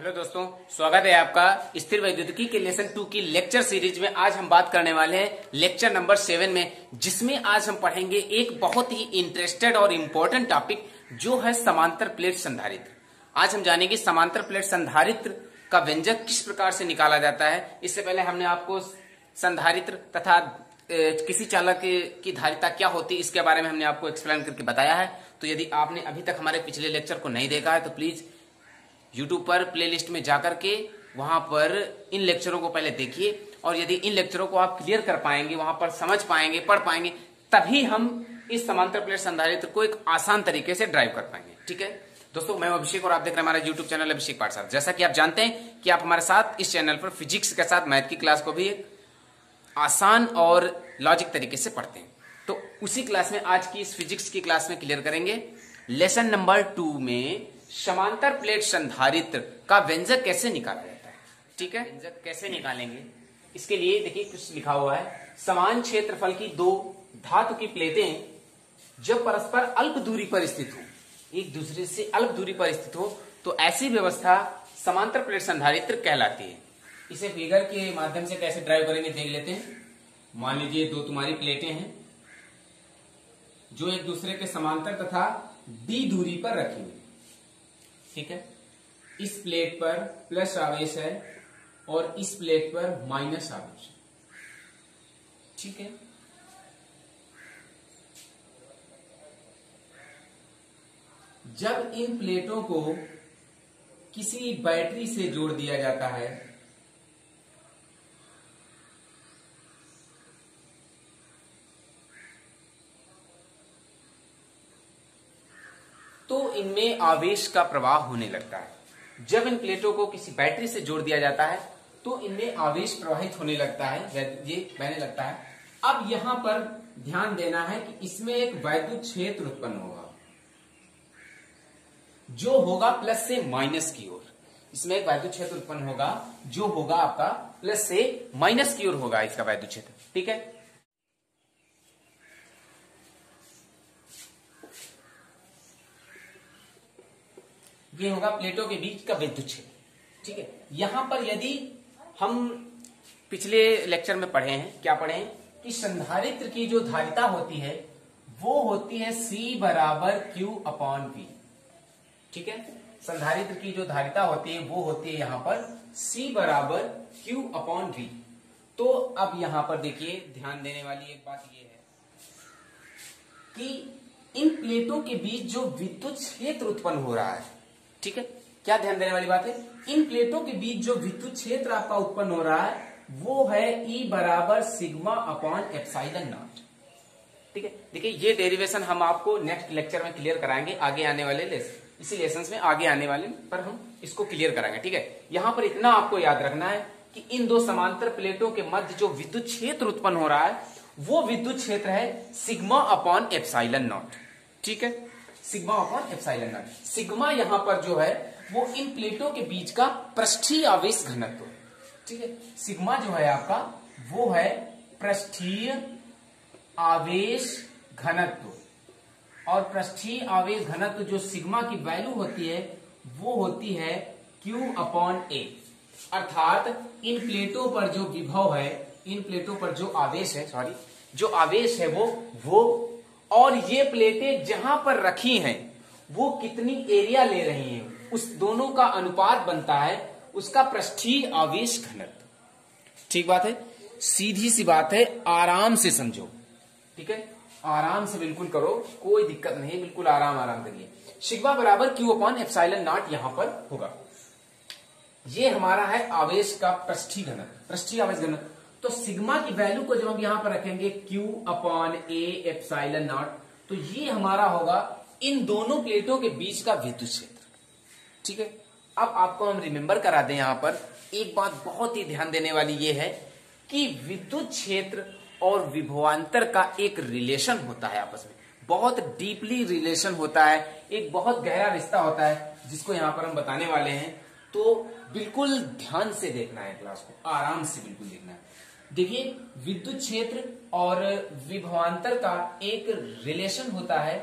Hello दोस्तों, स्वागत है आपका स्थिर वैद्युतिकी के लेसन 2 की लेक्चर सीरीज में। आज हम बात करने वाले हैं लेक्चर नंबर 7 में, जिसमें आज हम पढ़ेंगे एक बहुत ही इंटरेस्टेड और इम्पोर्टेंट टॉपिक जो है समांतर प्लेट संधारित्र। आज हम जानेंगे समांतर प्लेट संधारित्र का व्यंजक किस प्रकार से निकाला जाता है। इससे पहले हमने आपको संधारित्र तथा किसी चालक की धारिता क्या होती है इसके बारे में हमने आपको एक्सप्लेन करके बताया है। तो यदि आपने अभी तक हमारे पिछले लेक्चर को नहीं देखा है तो प्लीज YouTube पर प्लेलिस्ट में जाकर के वहां पर इन लेक्चरों को पहले देखिए, और यदि इन लेक्चरों को आप क्लियर कर पाएंगे, वहां पर समझ पाएंगे, पढ़ पाएंगे, तभी हम इस समांतर प्लेट संधारित्र को एक आसान तरीके से ड्राइव कर पाएंगे। ठीक है दोस्तों, मैं अभिषेक और आप देख रहे हैं हमारा YouTube चैनल अभिषेक पाठशाला। जैसा कि आप जानते हैं कि आप हमारे साथ इस चैनल पर फिजिक्स के साथ मैथ की क्लास को भी आसान और लॉजिक तरीके से पढ़ते हैं। तो उसी क्लास में, आज की इस फिजिक्स की क्लास में क्लियर करेंगे लेसन नंबर 2 में समांतर प्लेट संधारित्र का व्यंजक कैसे निकाला जाता है। ठीक है, व्यंजक कैसे निकालेंगे इसके लिए देखिए कुछ लिखा हुआ है। समान क्षेत्रफल की दो धातु की प्लेटें जब परस्पर अल्प दूरी पर स्थित हो, एक दूसरे से अल्प दूरी पर स्थित हो, तो ऐसी व्यवस्था समांतर प्लेट संधारित्र कहलाती है। इसे फिगर के माध्यम से कैसे ड्राइव करेंगे देख लेते हैं। मान लीजिए दो तुम्हारी प्लेटें हैं जो एक दूसरे के समांतर तथा डी दूरी पर रखी हुई। ठीक है, इस प्लेट पर प्लस आवेश है और इस प्लेट पर माइनस आवेश है। ठीक है, जब इन प्लेटों को किसी बैटरी से जोड़ दिया जाता है तो इनमें आवेश का प्रवाह होने लगता है। जब इन प्लेटों को किसी बैटरी से जोड़ दिया जाता है तो इनमें आवेश प्रवाहित होने लगता है, ये बहने लगता है। अब यहां पर ध्यान देना है कि इसमें एक वैद्युत क्षेत्र उत्पन्न होगा जो होगा प्लस से माइनस की ओर। इसमें एक वैद्युत क्षेत्र उत्पन्न होगा जो होगा आपका प्लस से माइनस की ओर होगा इसका वैद्युत क्षेत्र। ठीक है, ये होगा प्लेटों के बीच का विद्युत क्षेत्र। ठीक है, यहां पर यदि हम पिछले लेक्चर में पढ़े हैं, क्या पढ़े हैं कि संधारित्र की जो धारिता होती है वो होती है C बराबर Q अपॉन V। ठीक है, संधारित्र की जो धारिता होती है वो होती है यहां पर C बराबर Q अपॉन V। तो अब यहां पर देखिए ध्यान देने वाली एक बात ये है कि इन प्लेटों के बीच जो विद्युत क्षेत्र उत्पन्न हो रहा है, ठीक है, क्या ध्यान देने वाली बात है, इन प्लेटों के बीच जो विद्युत क्षेत्र आपका उत्पन्न हो रहा है वो है E बराबर सिग्मा अपॉन एप्सिलॉन नॉट। ठीक है, देखिए ये डेरिवेशन हम आपको नेक्स्ट लेक्चर में क्लियर कराएंगे। आगे आने वाले इसी लेसन्स में आगे आने वाले पर हम इसको क्लियर कराएंगे। ठीक है, यहां पर इतना आपको याद रखना है कि इन दो समांतर प्लेटों के मध्य जो विद्युत क्षेत्र उत्पन्न हो रहा है वो विद्युत क्षेत्र है सिग्मा अपॉन एप्सिलॉन नॉट। ठीक है, sigma upon epsilon not. Sigma यहां पर जो है वो इन प्लेटों के बीच का पृष्ठीय आवेश घनत्व। ठीक है, सिग्मा जो है आपका वो है पृष्ठीय आवेश घनत्व, और पृष्ठीय आवेश घनत्व जो सिग्मा की वैल्यू होती है वो होती है Q अपॉन A। अर्थात इन प्लेटों पर जो विभव है, इन प्लेटों पर जो आवेश है, वो और ये प्लेटें जहां पर रखी हैं वो कितनी एरिया ले रही हैं उस दोनों का अनुपात बनता है उसका पृष्ठीय आवेश घनत्व। ठीक बात है, सीधी सी बात है, आराम से समझो। ठीक है, आराम से बिल्कुल करो, कोई दिक्कत नहीं, बिल्कुल आराम करिए। सिग्मा बराबर Q अपॉन एप्सिलॉन नॉट यहां पर होगा। ये हमारा है आवेश का पृष्ठीय घनत्व, पृष्ठीय आवेश घनत्व। तो सिग्मा की वैल्यू को जब हम यहां पर रखेंगे Q upon A epsilon not, तो ये हमारा होगा इन दोनों प्लेटों के बीच का विद्युत क्षेत्र। ठीक है, अब आपको हम रिमेंबर करा दें यहां पर एक बात बहुत ही ध्यान देने वाली ये है कि विद्युत क्षेत्र और विभवांतर का एक रिलेशन होता है आपस में, बहुत डीपली रिलेशन होता है, एक बहुत गहरा रिश्ता होता है जिसको यहां पर हम बताने वाले हैं। तो बिल्कुल ध्यान से देखना है क्लास को, आराम से बिल्कुल देखना है। देखिए विद्युत क्षेत्र और विभवांतर का एक रिलेशन होता है,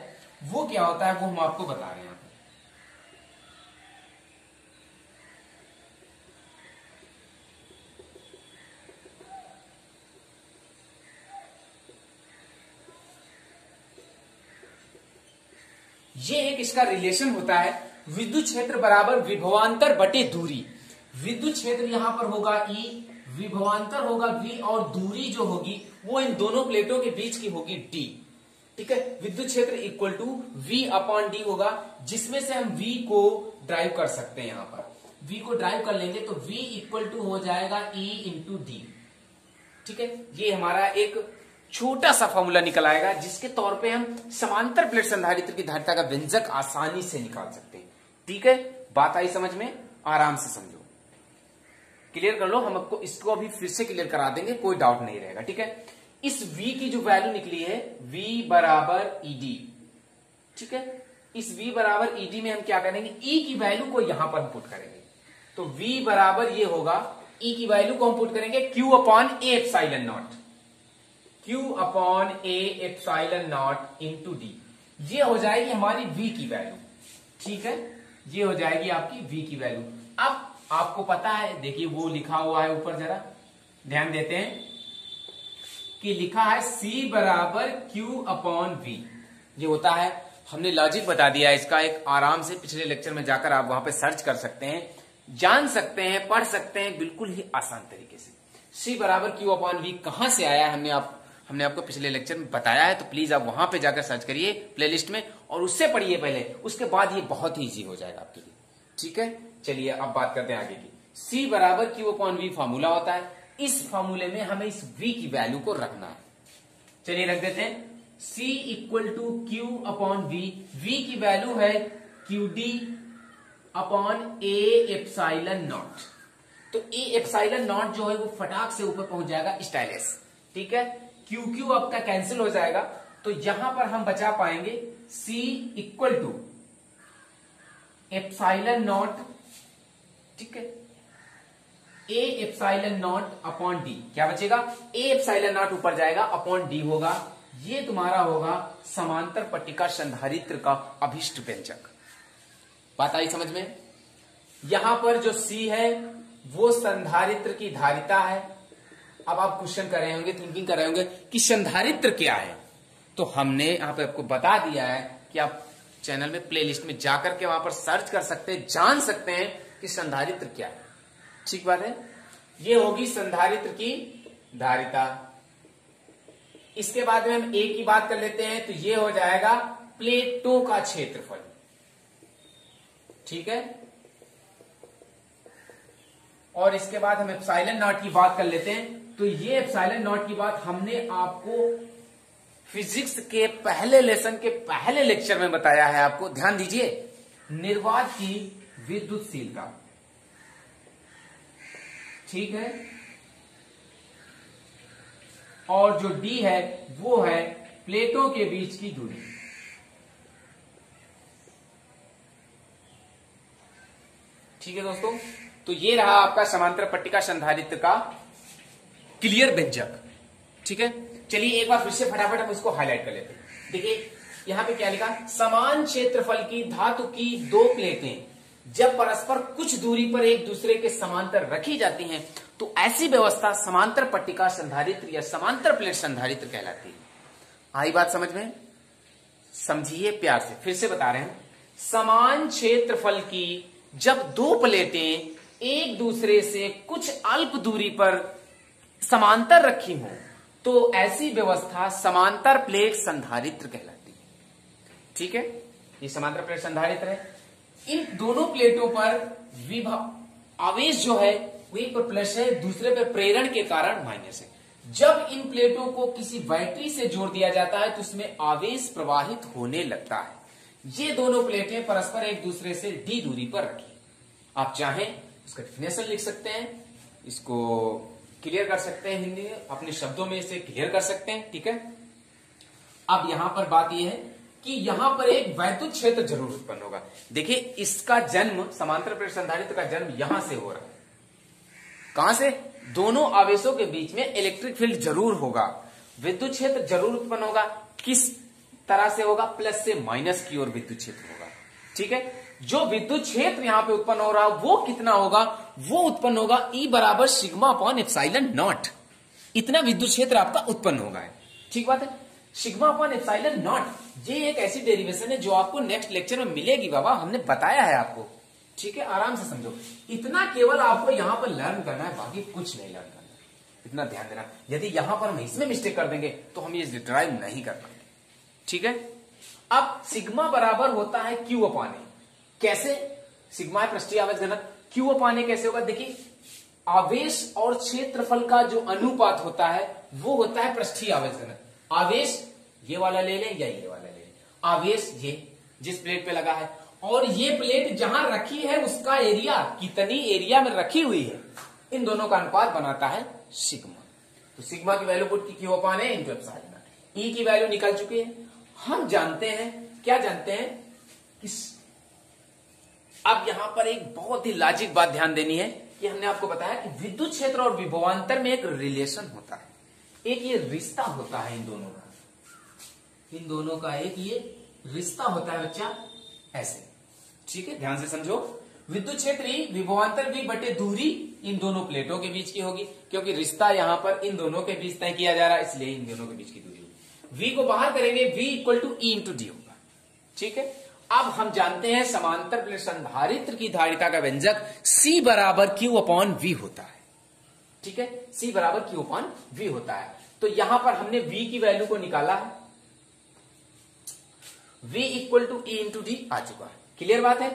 वो क्या होता है वो हम आपको बता रहे हैं। ये एक इसका रिलेशन होता है विद्युत क्षेत्र बराबर विभवांतर बटे दूरी। विद्युत क्षेत्र यहाँ पर होगा E, विभवांतर होगा V और दूरी जो होगी वो इन दोनों प्लेटों के बीच की होगी D। ठीक है, विद्युत क्षेत्र equal to V upon D होगा, जिसमें से हम V को ड्राइव कर सकते हैं। यहाँ पर V को ड्राइव कर लेंगे तो V इक्वल टू हो जाएगा E इंटू D। ठीक है, ये हमारा एक छोटा सा फॉर्मूला निकल आएगा जिसके तौर पे हम समांतर प्लेट संधारित्र की धारिता का व्यंजक आसानी से निकाल सकते हैं। ठीक है, बात आई समझ में? आराम से समझो, क्लियर कर लो। हम आपको इसको अभी फिर से क्लियर करा देंगे, कोई डाउट नहीं रहेगा। ठीक है, इस V की जो वैल्यू निकली है V बराबर ED। ठीक है, इस V बराबर ED में हम क्या करेंगे, E की वैल्यू को यहां पर हम पुट करेंगे। तो V बराबर ये होगा, E की वैल्यू को हम पुट करेंगे Q upon A epsilon not, Q upon A epsilon not into D। ये हो जाएगी हमारी V की वैल्यू। ठीक है, ये हो जाएगी आपकी V की वैल्यू। अब आपको पता है, देखिए वो लिखा हुआ है ऊपर, जरा ध्यान देते हैं कि लिखा है C बराबर Q अपॉन V। ये होता है, हमने लॉजिक बता दिया इसका एक, आराम से पिछले लेक्चर में जाकर आप वहां पे सर्च कर सकते हैं, जान सकते हैं, पढ़ सकते हैं बिल्कुल ही आसान तरीके से। C बराबर Q अपॉन V कहां से आया है, हमने आपको पिछले लेक्चर में बताया है, तो प्लीज आप वहां पे जाकर सर्च करिए प्लेलिस्ट में और उससे पढ़िए पहले, उसके बाद ये बहुत ही ईजी हो जाएगा आपके लिए। ठीक है, चलिए अब बात करते हैं आगे की। C बराबर Q अपॉन V फॉर्मूला होता है, इस फॉर्मूले में हमें इस V की वैल्यू को रखना है। चलिए रख देते हैं, C equal to Q upon V। V की वैल्यू है QD upon A epsilon not. तो A एप्सिलॉन नॉट जो है वो फटाक से ऊपर पहुंच जाएगा स्टाइलस। ठीक है, QQ आपका कैंसिल हो जाएगा, तो यहां पर हम बचा पाएंगे C equal to epsilon not. ठीक है, A epsilon not upon D। क्या बचेगा, A एप्सिलॉन नॉट ऊपर जाएगा, अपॉन D होगा। ये तुम्हारा होगा समांतर पट्टिका संधारित्र का अभिष्ट व्यंजक। बात आई समझ में? यहां पर जो C है वो संधारित्र की धारिता है। अब आप क्वेश्चन कर रहे होंगे, थिंकिंग कर रहे होंगे कि संधारित्र क्या है, तो हमने यहां पर आपको बता दिया है कि आप चैनल में प्लेलिस्ट में जाकर के वहां पर सर्च कर सकते हैं, जान सकते हैं कि संधारित्र क्या है। ठीक बात है, ये होगी संधारित्र की धारिता। इसके बाद में हम A की बात कर लेते हैं, तो ये हो जाएगा प्लेटों का क्षेत्रफल। ठीक है, और इसके बाद हम एप्सिलॉन नॉट की बात कर लेते हैं, तो ये एप्सिलॉन नॉट की बात हमने आपको फिजिक्स के पहले लेसन के पहले लेक्चर में बताया है। आपको ध्यान दीजिए, निर्वात की विद्युतशीलता। ठीक है, और जो D है वो है प्लेटों के बीच की दूरी। ठीक है दोस्तों, तो ये रहा आपका समांतर पट्टिका संधारित्र का क्लियर व्यंजक। ठीक है, चलिए एक बार फिर से फटाफट हम इसको हाईलाइट कर लेते हैं। देखिए यहां पे क्या लिखा, समान क्षेत्रफल की धातु की दो प्लेटें जब परस्पर कुछ दूरी पर एक दूसरे के समांतर रखी जाती हैं, तो ऐसी व्यवस्था समांतर पट्टिका संधारित्र या समांतर प्लेट संधारित्र कहलाती है। आई बात समझ में? समझिए प्यार से, फिर से बता रहे हैं, समान क्षेत्रफल की जब दो प्लेटें एक दूसरे से कुछ अल्प दूरी पर समांतर रखी हो, तो ऐसी व्यवस्था समांतर प्लेट संधारित्र कहलाती है। ठीक है, ये समांतर प्लेट संधारित्र है। इन दोनों प्लेटों पर विभव आवेश जो है वो एक पर प्लस है, दूसरे पर प्रेरण के कारण माइनस है। जब इन प्लेटों को किसी बैटरी से जोड़ दिया जाता है तो उसमें आवेश प्रवाहित होने लगता है। ये दोनों प्लेटें परस्पर एक दूसरे से D दूरी पर रखी। आप चाहें उसका डेफिनेशन लिख सकते हैं, इसको क्लियर कर सकते हैं, हिंदी अपने शब्दों में इसे क्लियर कर सकते हैं। ठीक है, अब यहां पर बात यह है कि यहां पर एक वैद्युत क्षेत्र जरूर उत्पन्न होगा। देखिए इसका जन्म, समांतर प्लेट संधारित्र का जन्म यहां से हो रहा है। कहां से? दोनों आवेशों के बीच में इलेक्ट्रिक फील्ड जरूर होगा, विद्युत क्षेत्र जरूर उत्पन्न होगा। किस तरह से होगा? प्लस से माइनस की ओर विद्युत क्षेत्र होगा। ठीक है, जो विद्युत क्षेत्र यहां पे उत्पन्न हो रहा है वो कितना होगा? वो उत्पन्न होगा E बराबर सिग्मा अपॉन एप्सिलॉन नॉट। इतना विद्युत क्षेत्र आपका उत्पन्न होगा। ठीक बात है, सिग्मा अपॉन एप्सिलॉन नॉट, ये एक ऐसी डेरिवेशन है जो आपको नेक्स्ट लेक्चर में मिलेगी बाबा, हमने बताया है आपको, ठीक है। आराम से समझो, इतना केवल आपको यहां पर लर्न करना है, बाकी कुछ नहीं लर्न करना है, इतना ध्यान देना। यदि यहां पर हम इसमें मिस्टेक कर देंगे तो हम ये ड्राइव नहीं कर पाएंगे, ठीक है। अब सिग्मा बराबर होता है क्यू अपॉन ए, कैसे? सिग्मा है पृष्ठीय आवेश घनत्व, क्यू अपॉन ए कैसे होगा? देखिए, आवेश और क्षेत्रफल का जो अनुपात होता है वो होता है पृष्ठीय आवेश घनत्व। आवेश ये वाला ले लें या ये वाला ले लें, आवेश ये जिस प्लेट पे लगा है और ये प्लेट जहां रखी है उसका एरिया, कितनी एरिया में रखी हुई है, इन दोनों का अनुपात बनाता है सिग्मा। तो सिग्मा की वैल्यू पुट की Q upon A into epsilon, E की वैल्यू निकल चुकी है। हम जानते हैं, क्या जानते हैं कि अब यहां पर एक बहुत ही लॉजिक बात ध्यान देनी है कि हमने आपको बताया कि विद्युत क्षेत्र और विभवांतर में एक रिलेशन होता है, एक ये रिश्ता होता है इन दोनों का, इन दोनों का एक ये रिश्ता होता है बच्चा, ऐसे, ठीक है। ध्यान से समझो, विद्युत क्षेत्र ही विभवांतर भी बटे दूरी इन दोनों प्लेटों के बीच की होगी, क्योंकि रिश्ता यहां पर इन दोनों के बीच तय किया जा रहा है, इसलिए इन दोनों के बीच की दूरी होगी। वी को बाहर करेंगे, V equal to E into D होगा, ठीक है। अब हम जानते हैं समांतर प्लेट संधारित्र की धारिता का व्यंजक C बराबर Q अपॉन V होता है, ठीक है, C बराबर Q अपॉन V होता है। तो यहां पर हमने V की वैल्यू को निकाला है, V equal to E into D आ चुका है, क्लियर बात है।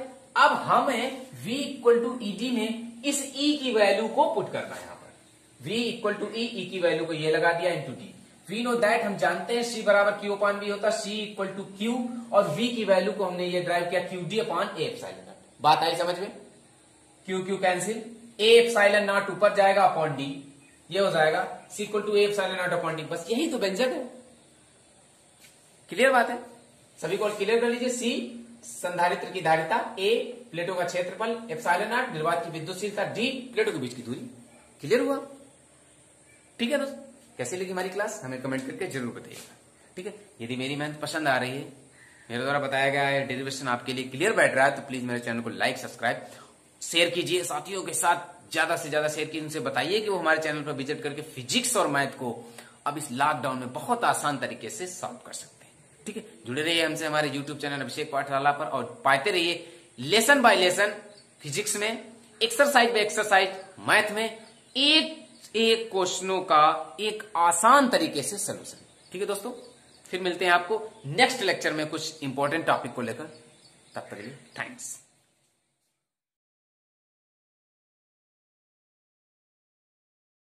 अब हमें V equal to E D में इस E की वैल्यू को पुट करना है, यहां पर V equal to E, E की वैल्यू को ये लगा दिया into D. We know that, हम जानते हैं C बराबर Q अपॉन V होता है, C इक्वल टू Q और V की वैल्यू को हमने ये ड्राइव किया Q D upon A epsilon not. बात आई समझ में? Q Q cancel, A epsilon not ऊपर जाएगा अपॉन D, ये हो जाएगा C equal to A epsilon not upon D, बस यही तो व्यंजक है, क्लियर बात है। सभी को क्लियर कर लीजिए, C संधारित्र की धारिता, A प्लेटों का क्षेत्रफल, एप्सिलॉन नॉट निर्वात की विद्युतशीलता, D प्लेटों के बीच की दूरी। क्लियर हुआ? ठीक है दोस्तों, कैसी लगी हमारी क्लास हमें कमेंट करके जरूर बताइएगा, ठीक है। यदि मेरी मेहनत पसंद आ रही है, मेरे द्वारा बताया गया डेरिवेशन आपके लिए क्लियर बैठ रहा है, तो प्लीज मेरे चैनल को लाइक, सब्सक्राइब, शेयर कीजिए साथियों के साथ, ज्यादा से ज्यादा शेयर कीजिए, उनसे बताइए कि वो हमारे चैनल पर विजिट करके फिजिक्स और मैथ को अब इस लॉकडाउन में बहुत आसान तरीके से सॉल्व कर सकते हैं, ठीक है। जुड़े रहिए हमसे हमारे यूट्यूब चैनल अभिषेक पाठशाला पर और पाते रहिए लेसन बाय लेसन, फिजिक्स में, एक्सरसाइज बाय एक्सरसाइज, मैथ में, एक क्वेश्चनों का एक आसान तरीके से सलूशन, ठीक है दोस्तों। फिर मिलते हैं आपको नेक्स्ट लेक्चर में कुछ इंपॉर्टेंट टॉपिक को लेकर, तब तक के लिए थैंक्स।